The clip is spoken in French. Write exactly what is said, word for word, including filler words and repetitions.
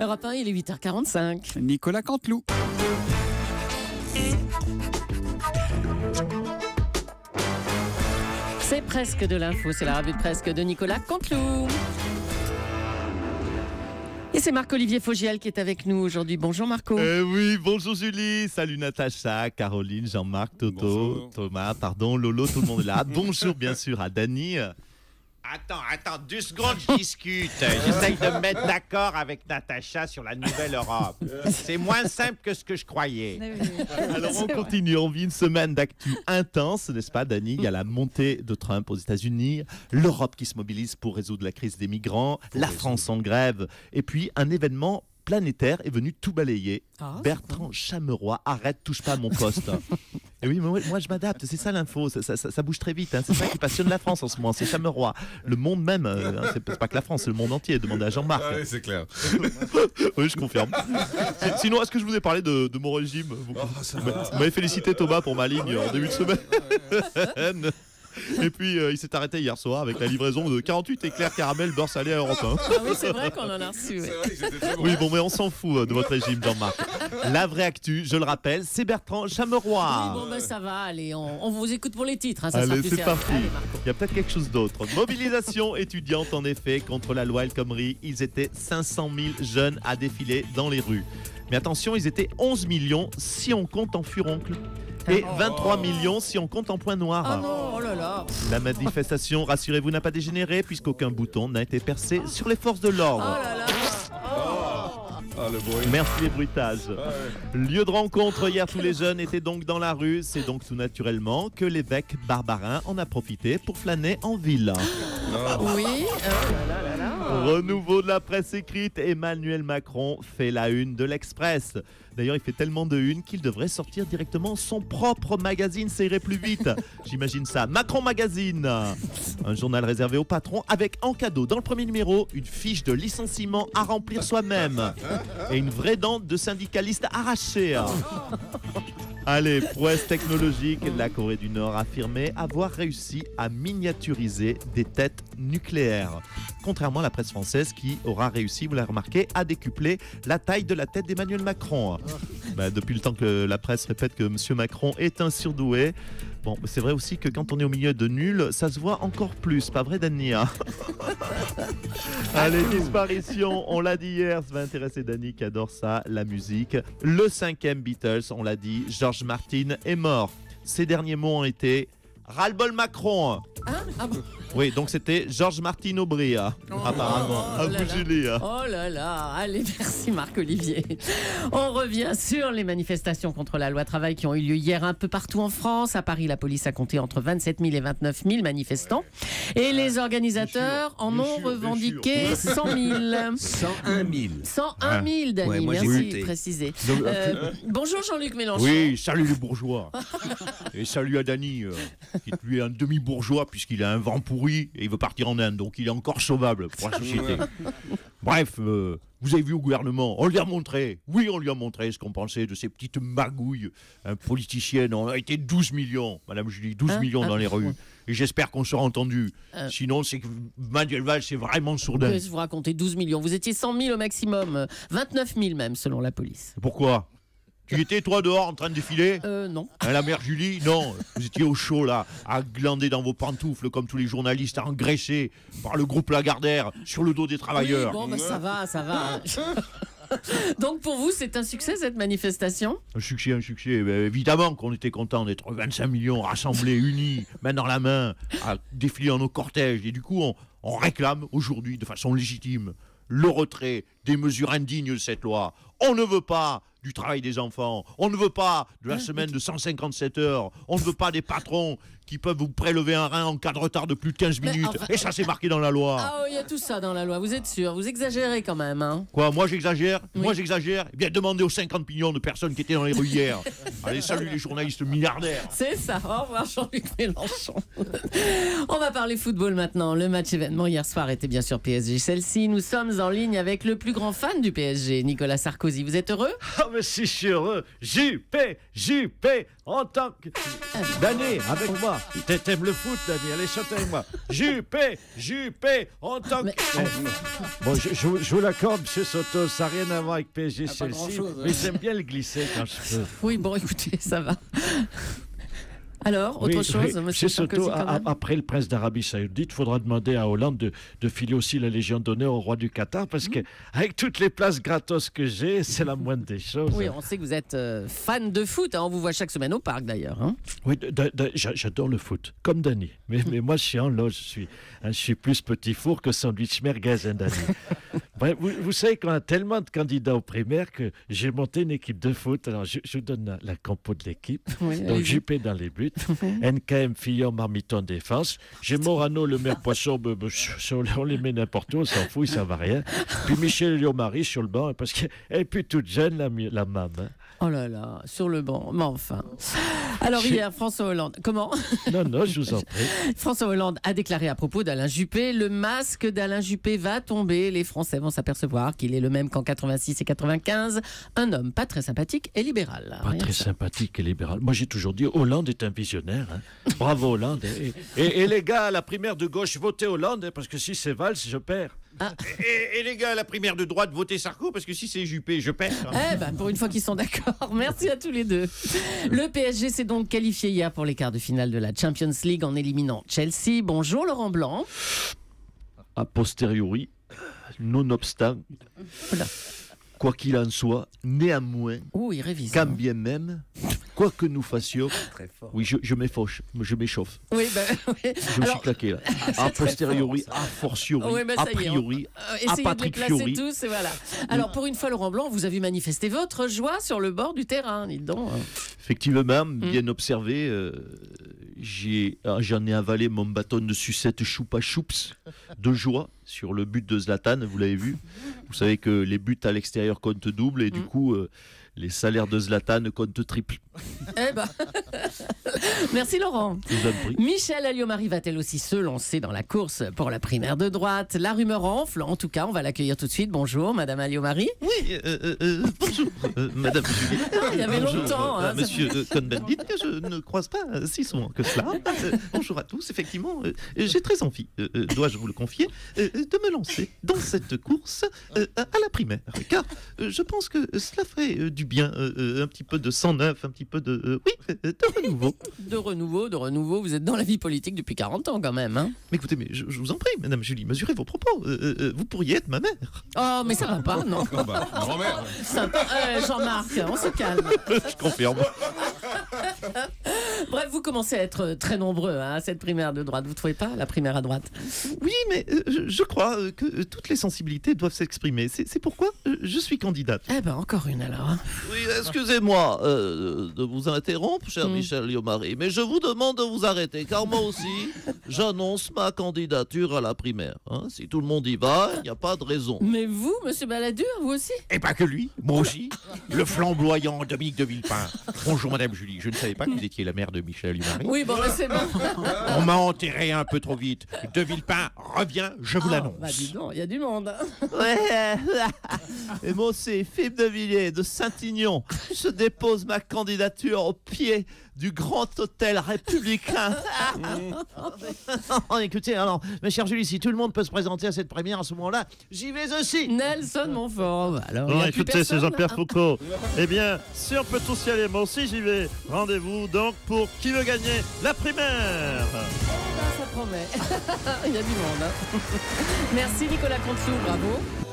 Europe un, il est huit heures quarante-cinq. Nicolas Canteloup. C'est presque de l'info, c'est la revue de presque de Nicolas Canteloup. Et c'est Marc-Olivier Fogiel qui est avec nous aujourd'hui. Bonjour Marco. Eh oui, bonjour Julie, salut Natacha, Caroline, Jean-Marc, Toto, bonjour. Thomas, pardon, Lolo, tout le monde est là. Bonjour bien sûr à Dany. Attends, attends, deux secondes, je discute. J'essaye de me mettre d'accord avec Natacha sur la nouvelle Europe. C'est moins simple que ce que je croyais. Alors on continue, on vit une semaine d'actu intense, n'est-ce pas, Dany? Il y a la montée de Trump aux États-Unis, l'Europe qui se mobilise pour résoudre la crise des migrants, la France en grève, et puis un événement planétaire est venu tout balayer. Ah, Bertrand Chameroy, arrête, touche pas à mon poste. Et oui, moi, moi je m'adapte, c'est ça l'info, ça, ça, ça, ça bouge très vite, hein. C'est ça qui passionne la France en ce moment, c'est Chameroy. Le monde même, hein, c'est pas que la France, c'est le monde entier, demandez à Jean-Marc. Ah oui, c'est clair. Oui, je confirme. Sinon, est-ce que je vous ai parlé de, de mon régime? Vous, oh, ça vous m'avez félicité Thomas pour ma ligne en début de semaine. Et puis euh, il s'est arrêté hier soir avec la livraison de quarante-huit éclairs caramel beurre salé à Europe un. Ah oui, c'est vrai qu'on en a reçu. Ouais. Vrai, oui, bon, mais on s'en fout de votre régime, Jean-Marc. La vraie actu, je le rappelle, c'est Bertrand Chameroy. Oui, bon, ben ça va, allez, on, on vous écoute pour les titres. Hein, ça allez, c'est parti. Allez, il y a peut-être quelque chose d'autre. Mobilisation étudiante, en effet, contre la loi El Khomri. Ils étaient cinq cent mille jeunes à défiler dans les rues. Mais attention, ils étaient onze millions si on compte en furoncle. Et vingt-trois millions si on compte en point noir. Oh non, oh là là. La manifestation, rassurez-vous, n'a pas dégénéré puisqu'aucun bouton n'a été percé sur les forces de l'ordre. Oh là là. Ah, le bruit. Merci les bruitages. Ah ouais. Lieu de rencontre hier, tous les jeunes étaient donc dans la rue. C'est donc tout naturellement que l'évêque Barbarin en a profité pour flâner en ville. Oh. Oui. Oh là là là là. Renouveau de la presse écrite, Emmanuel Macron fait la une de l'Express. D'ailleurs, il fait tellement de une qu'il devrait sortir directement son propre magazine, ça irait plus vite. J'imagine ça. Macron Magazine, un journal réservé aux patrons avec en cadeau dans le premier numéro une fiche de licenciement à remplir soi-même. Et une vraie dent de syndicaliste arrachée. Allez, prouesse technologique, la Corée du Nord a affirmé avoir réussi à miniaturiser des têtes nucléaires. Contrairement à la presse française qui aura réussi, vous l'avez remarqué, à décupler la taille de la tête d'Emmanuel Macron. Bah, depuis le temps que la presse répète que M. Macron est un surdoué. Bon, c'est vrai aussi que quand on est au milieu de nuls, ça se voit encore plus, pas vrai Dany? Allez, disparition, on l'a dit hier, ça va intéresser Dany qui adore ça, la musique. Le cinquième Beatles, on l'a dit, Georges-Martin est mort. Ses derniers mots ont été « ras-le-bol Macron ». Hein? Ah bon? Oui, donc c'était Georges-Martin Aubry, oh, apparemment. Oh, à vous, Julie. Oh là là, allez, merci Marc-Olivier. On revient sur les manifestations contre la loi travail qui ont eu lieu hier un peu partout en France. À Paris, la police a compté entre vingt-sept mille et vingt-neuf mille manifestants. Et les organisateurs en ont revendiqué cent mille. cent un mille. cent un mille, Dany, ouais, merci de préciser. Euh, bonjour Jean-Luc Mélenchon. Oui, salut les bourgeois. Et salut à Dany, euh, qui lui est un demi-bourgeois puisqu'il a un vent pour et il veut partir en Inde, donc il est encore sauvable pour la société. Bref, euh, vous avez vu au gouvernement, on lui a montré, oui on lui a montré ce qu'on pensait de ces petites magouilles hein, politiciennes. On a été douze millions, Madame Julie, douze millions dans les rues. Et j'espère qu'on sera entendu. Euh, Sinon, c'est que Manuel Vals est vraiment sourdin. Je vous racontais douze millions, vous étiez cent mille au maximum, vingt-neuf mille même selon la police. Pourquoi ? Tu étais, toi, dehors, en train de défiler? Euh, non. Hein, la mère Julie? Non. Vous étiez au chaud, là, à glander dans vos pantoufles, comme tous les journalistes engraissés par le groupe Lagardère sur le dos des travailleurs. Oui, bon, bah, ça va, ça va. Donc, pour vous, c'est un succès, cette manifestation? Un succès, un succès. Mais évidemment qu'on était contents d'être vingt-cinq millions rassemblés, unis, main dans la main, à défiler dans nos cortèges. Et du coup, on, on réclame aujourd'hui, de façon légitime, le retrait des mesures indignes de cette loi. On ne veut pas du travail des enfants, on ne veut pas de la semaine de cent cinquante-sept heures, on ne veut pas des patrons qui peuvent vous prélever un rein en cas de retard de plus de quinze minutes. Enfin... Et ça, c'est marqué dans la loi. Ah oui, il y a tout ça dans la loi, vous êtes sûr? Vous exagérez quand même, hein? Quoi, moi j'exagère? Oui. Moi j'exagère? Eh bien, demandez aux cinquante millions de personnes qui étaient dans les rues hier. Allez, salut les journalistes milliardaires. C'est ça, au revoir Jean-Luc Mélenchon. On va parler football maintenant. Le match événement hier soir était bien sûr P S G Chelsea. Nous sommes en ligne avec le plus grand fan du P S G, Nicolas Sarkozy. Vous êtes heureux? mais si je suis heureux. Juppé, Juppé, en tant que... Dany, avec moi. T'aimes le foot, Dany, allez, chantez avec moi. Juppé, Juppé, en tant que... Bon, je, je, je vous l'accorde, M. Soto, ça n'a rien à voir avec P S G ah, Chelsea, hein. Mais j'aime bien le glisser quand je peux. Oui, bon, écoutez, ça va. Alors, autre oui, chose, M. Sarkozy, a, après le prince d'Arabie Saoudite, il faudra demander à Hollande de, de filer aussi la Légion d'honneur au roi du Qatar, parce mmh. qu'avec toutes les places gratos que j'ai, c'est la moindre des choses. Oui, on sait que vous êtes euh, fan de foot, hein, on vous voit chaque semaine au parc d'ailleurs. Hein. Oui, j'adore le foot, comme Dany. Mais, mais moi, je suis en loge, je suis, hein, je suis plus petit four que sandwich merguez, hein, Dany. Bref, vous, vous savez qu'on a tellement de candidats aux primaires que j'ai monté une équipe de foot. Alors, je, je vous donne la, la compo de l'équipe. Oui, donc, Juppé dans les buts. N K M Fillon, Marmiton défense. J'ai Morano, le maire Poisson, be, be, on les met n'importe où, on s'en fout, ça va rien. Puis Michèle Alliot-Marie sur le banc, parce qu'elle est plus toute jeune, la, la mam. Hein. Oh là là, sur le banc, mais enfin. Alors hier, François Hollande, comment ? Non, non, je vous en prie. François Hollande a déclaré à propos d'Alain Juppé, le masque d'Alain Juppé va tomber, les Français vont s'apercevoir qu'il est le même qu'en quatre-vingt-six et quatre-vingt-quinze, un homme pas très sympathique et libéral. Pas très sympathique et libéral. Moi j'ai toujours dit, Hollande est un visionnaire. Hein. Bravo Hollande. Et, et, et les gars à la primaire de gauche, votez Hollande, parce que si c'est Valls, je perds. Ah. Et, et les gars à la primaire de droite, votez Sarko, parce que si c'est Juppé, je perds. Eh ben, pour une fois qu'ils sont d'accord, merci à tous les deux. Le P S G s'est donc qualifié hier pour les quarts de finale de la Champions League en éliminant Chelsea. Bonjour Laurent Blanc. A posteriori, nonobstant, voilà. Quoi qu'il en soit, néanmoins, ouh, il révise, quand hein. bien même... Quoi que nous fassions, très fort. Oui, je, je m'efforche, je m'échauffe. Oui, ben, oui. Je me Alors, suis claqué là. A posteriori, fort, a fortiori, oui, ben, a priori, on... a Patrick Fiori. Tous, et voilà. Alors pour une fois, Laurent Blanc, vous avez manifesté votre joie sur le bord du terrain, dis donc. Effectivement, mm. bien observé. Euh, j'ai, ah, j'en ai avalé mon bâton de sucette choupa choups de joie sur le but de Zlatan. Vous l'avez vu. Vous savez que les buts à l'extérieur comptent double et mm. du coup. Euh, Les salaires de Zlatan comptent triple. Eh ben, merci Laurent. Michèle Alliot-Marie va-t-elle aussi se lancer dans la course pour la primaire de droite? La rumeur enfle. En tout cas, on va l'accueillir tout de suite. Bonjour, Madame Alliot-Marie. Oui, euh, euh, bonjour, euh, Madame. Ah, il y avait bonjour, longtemps. Euh, hein, monsieur euh, Cohn-Bendit, que je ne croise pas si souvent que cela. Euh, bonjour à tous. Effectivement, euh, j'ai très envie, euh, euh, dois-je vous le confier, euh, de me lancer dans cette course euh, à la primaire, car euh, je pense que cela ferait euh, du bien, euh, un petit peu de sang neuf, un petit peu de... Euh, oui, de renouveau. De renouveau, de renouveau, vous êtes dans la vie politique depuis quarante ans quand même. Hein, mais écoutez, mais je, je vous en prie, Madame Julie, mesurez vos propos. Euh, euh, vous pourriez être ma mère. Oh, mais ça va pas, non. Oh, bah, grand-mère. euh, Jean-Marc, on se calme. Je confirme. Bref, vous commencez à être très nombreux hein, à cette primaire de droite. Vous ne trouvez pas la primaire à droite? Oui, mais euh, je, je crois euh, que euh, toutes les sensibilités doivent s'exprimer. C'est pourquoi euh, je suis candidate. Eh ben, encore une alors. Oui, excusez-moi euh, de vous interrompre, cher mmh. Michèle Alliot-Marie, mais je vous demande de vous arrêter, car moi aussi, j'annonce ma candidature à la primaire. Hein, si tout le monde y va, il n'y a pas de raison. Mais vous, Monsieur Balladur, vous aussi? Et pas que lui, moi aussi, le flamboyant Dominique de Villepin. Bonjour, Madame Julie, je ne savais pas que vous étiez la mère de Michèle Alliot-Marie. Oui, bon, c'est bon. On m'a enterré un peu trop vite. De Villepin, reviens, je vous oh, l'annonce. Bah, dis donc, il y a du monde. Ouais. Et moi aussi, Philippe de Villiers, de saint je dépose ma candidature au pied du grand hôtel républicain. Écoutez, alors, mes chers Julie, si tout le monde peut se présenter à cette première à ce moment-là, j'y vais aussi. Nelson Montfort. Alors, non, écoutez, c'est Jean-Pierre Foucault. Eh bien, si on peut tous y aller, moi aussi j'y vais. Rendez-vous donc pour qui veut gagner la primaire. Eh ben, ça promet. Il y a du monde. Hein. Merci Nicolas Canteloup, bravo.